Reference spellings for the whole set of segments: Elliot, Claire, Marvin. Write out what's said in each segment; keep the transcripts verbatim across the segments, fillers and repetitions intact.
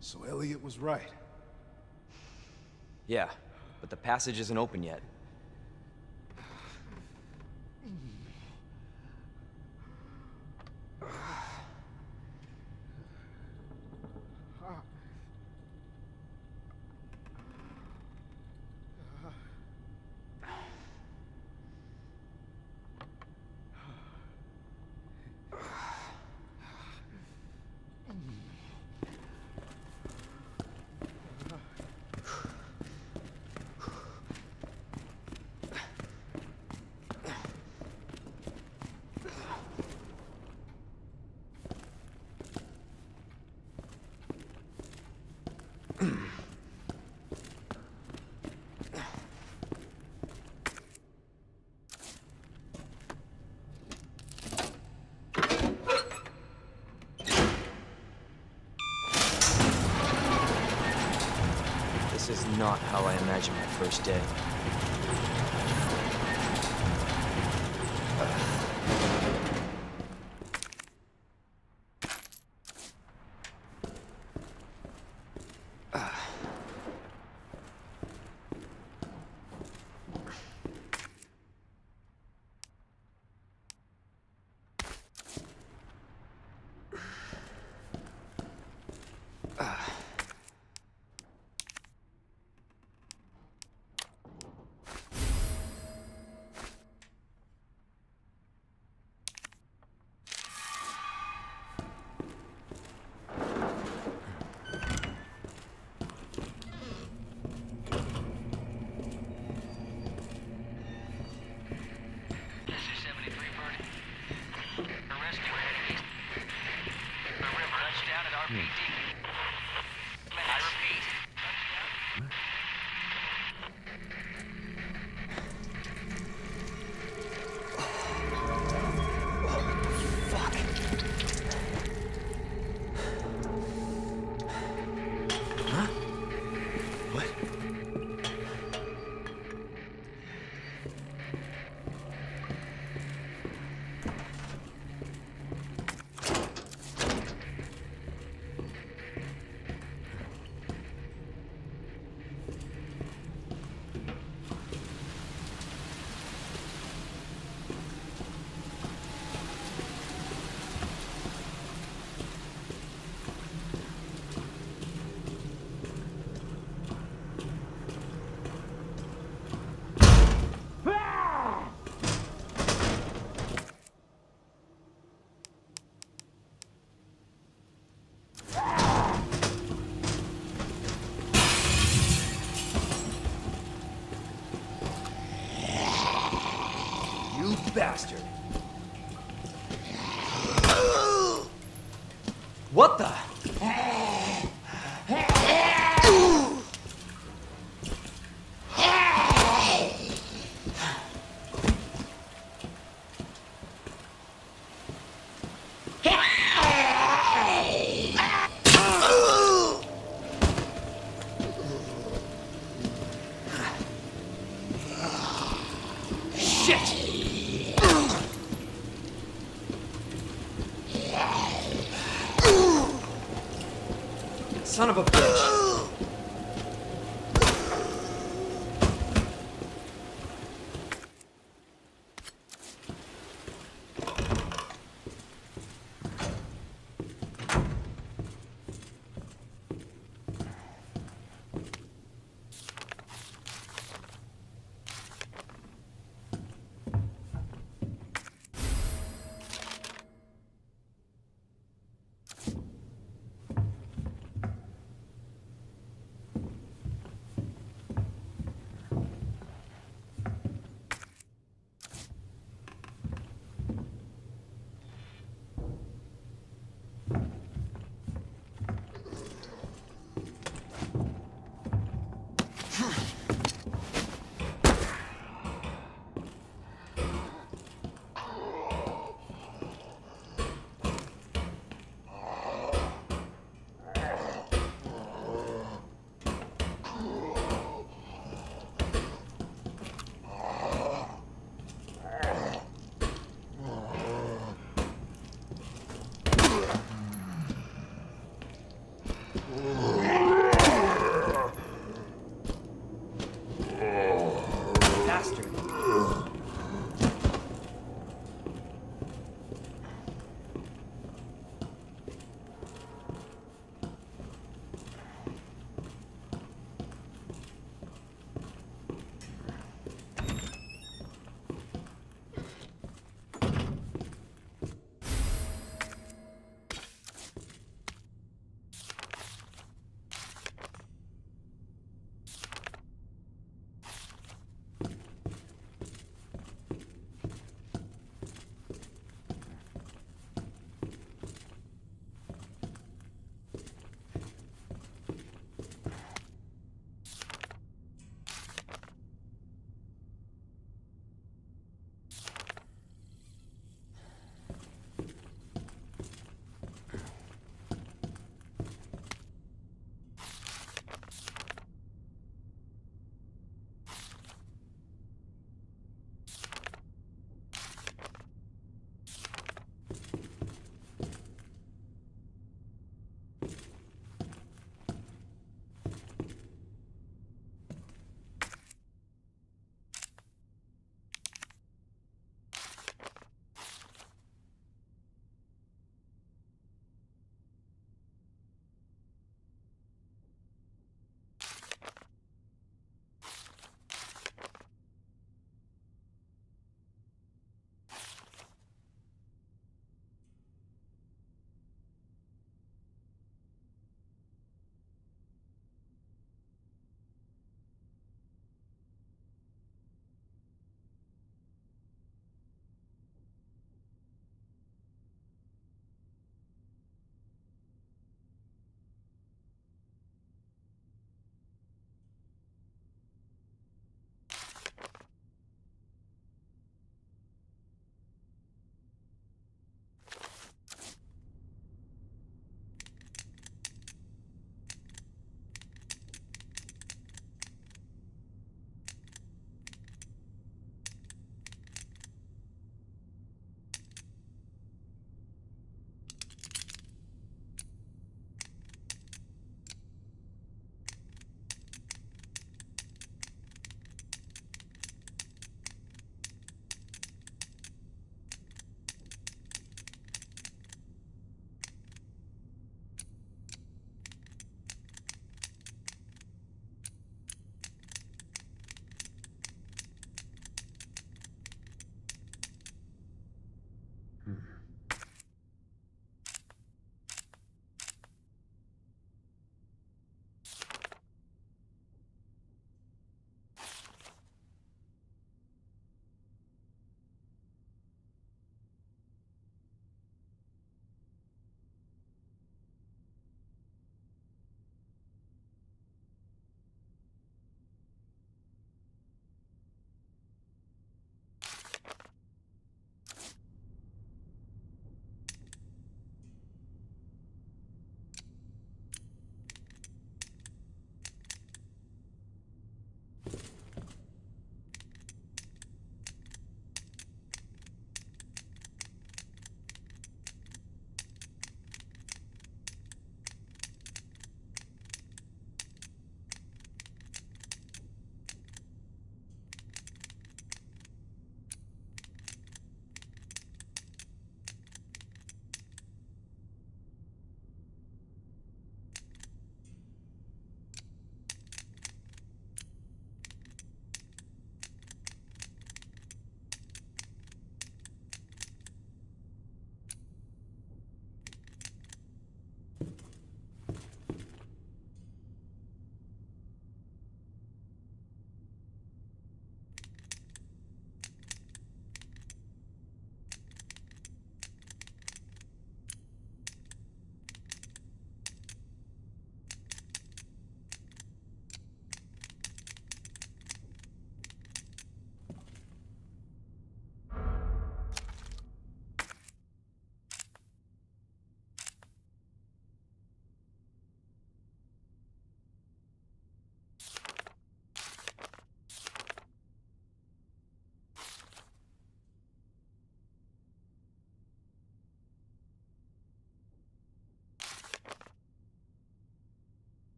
So Elliot was right. Yeah, but the passage isn't open yet. This is not how I imagined my first day. Bastard. What the? Son of a bitch.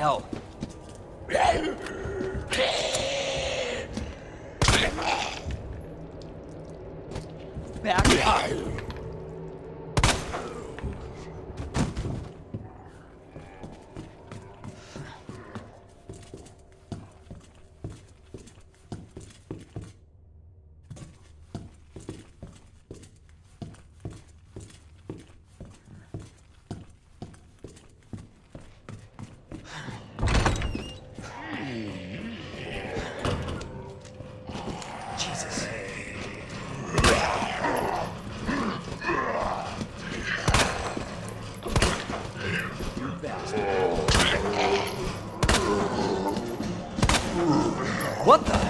hell? Back up. What the?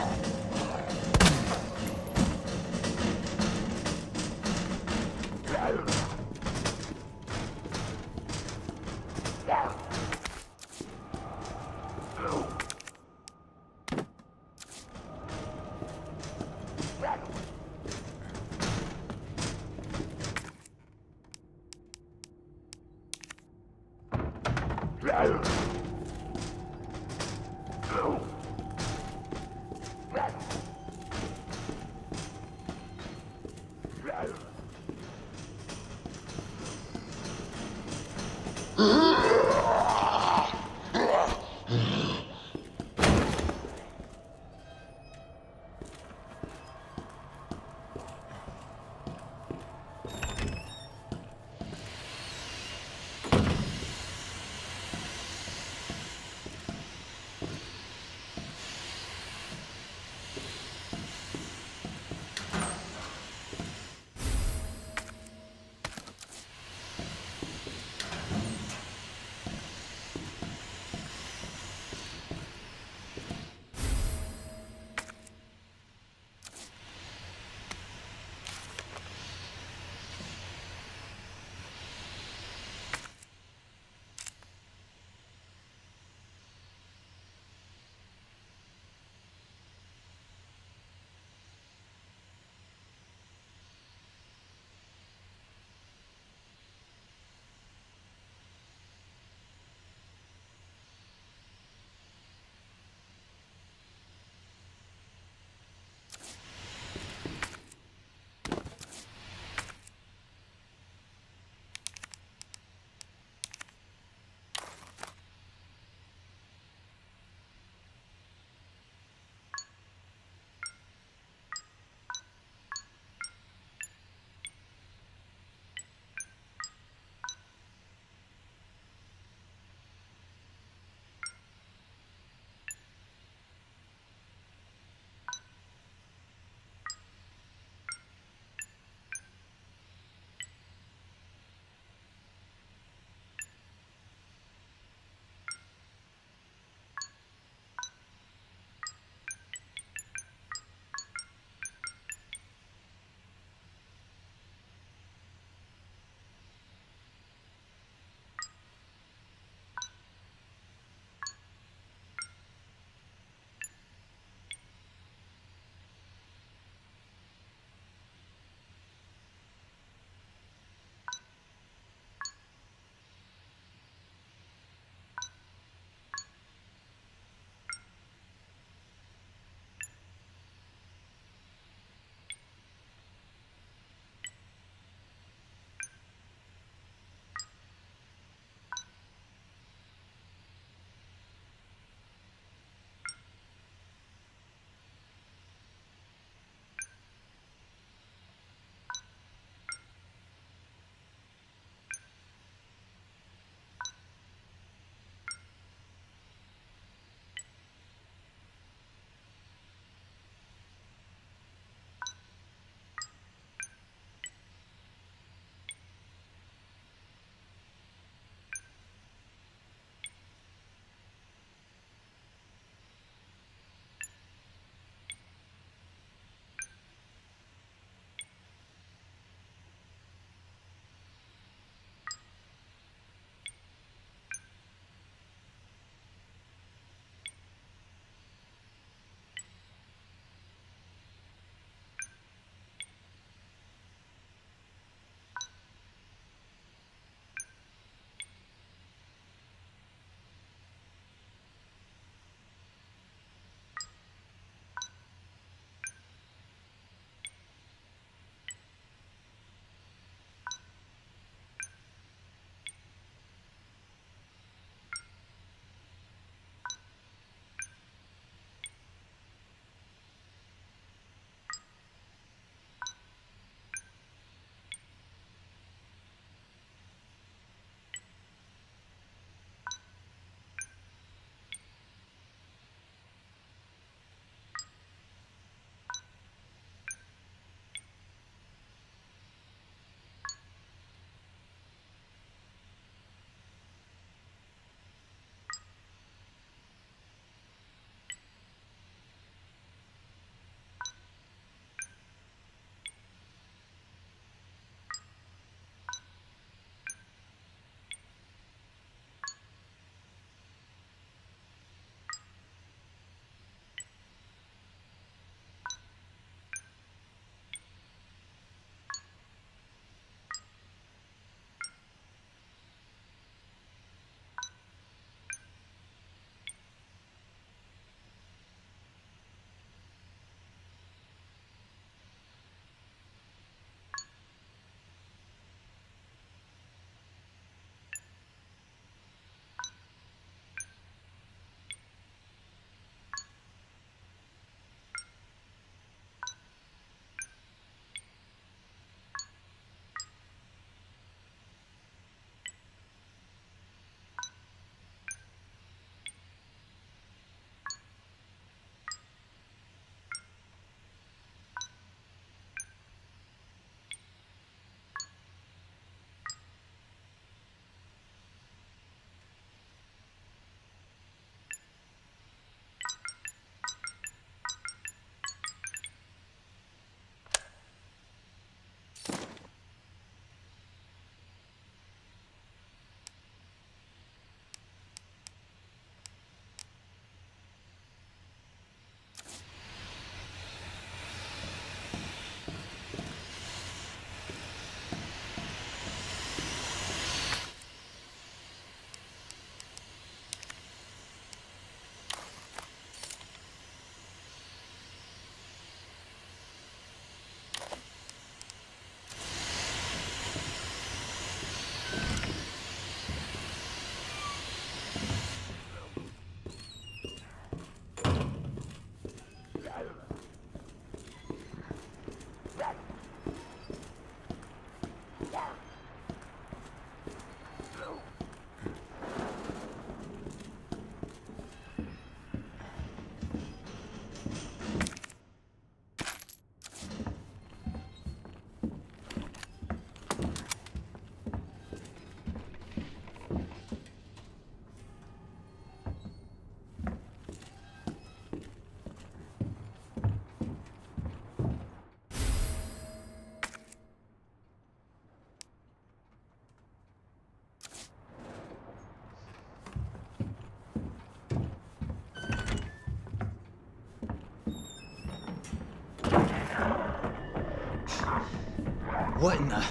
What in the...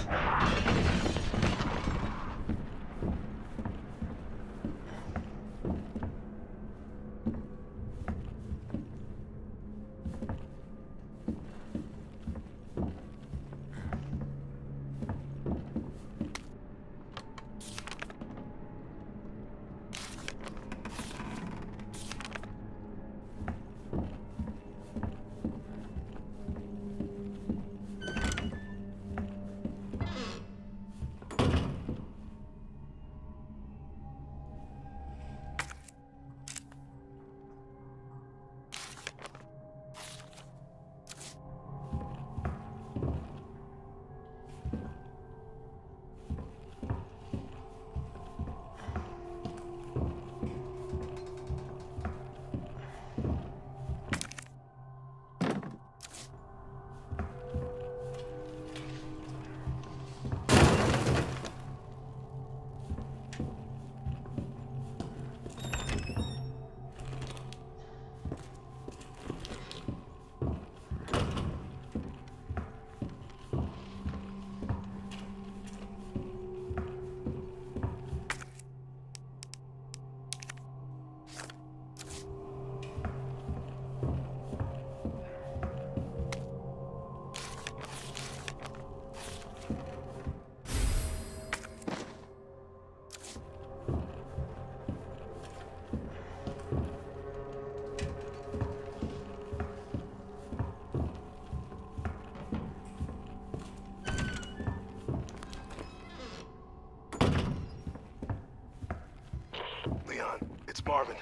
Marvin,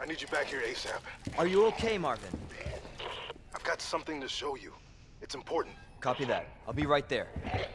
I need you back here ASAP. Are you okay, Marvin? I've got something to show you. It's important. Copy that. I'll be right there. Yeah!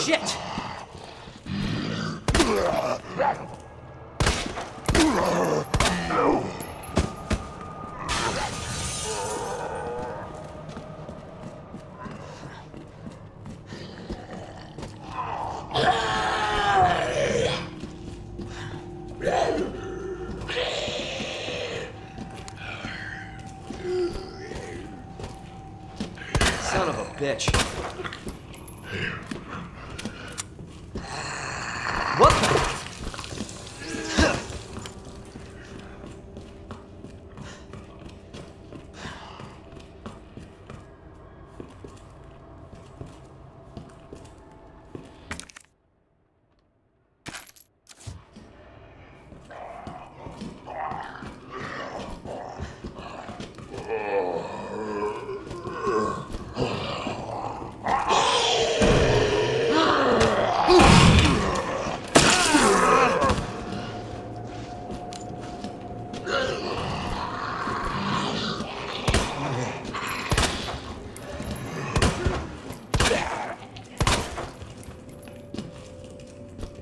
Shit! Son of a bitch. What the?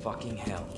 Fucking hell.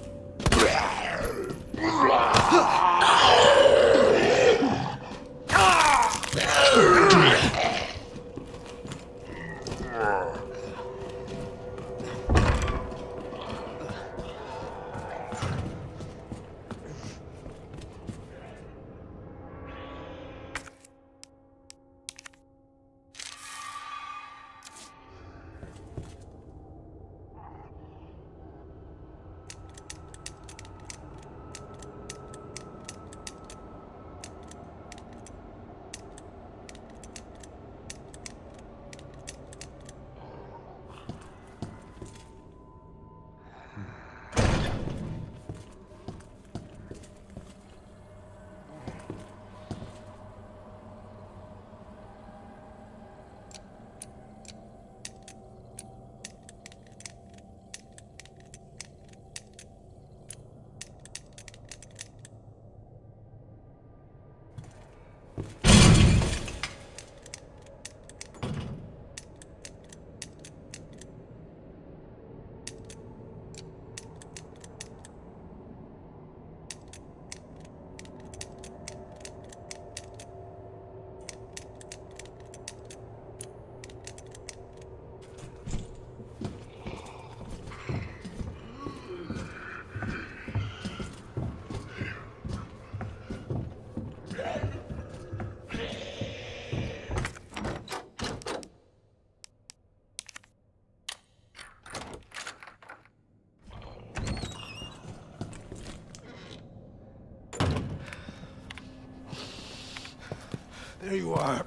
There you are.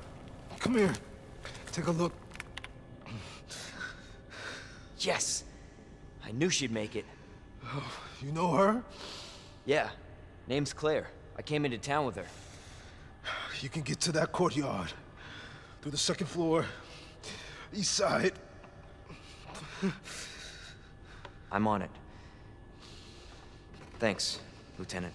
Come here. Take a look. Yes! I knew she'd make it. Oh, you know her? Yeah. Name's Claire. I came into town with her. You can get to that courtyard. Through the second floor. East side. I'm on it. Thanks, Lieutenant.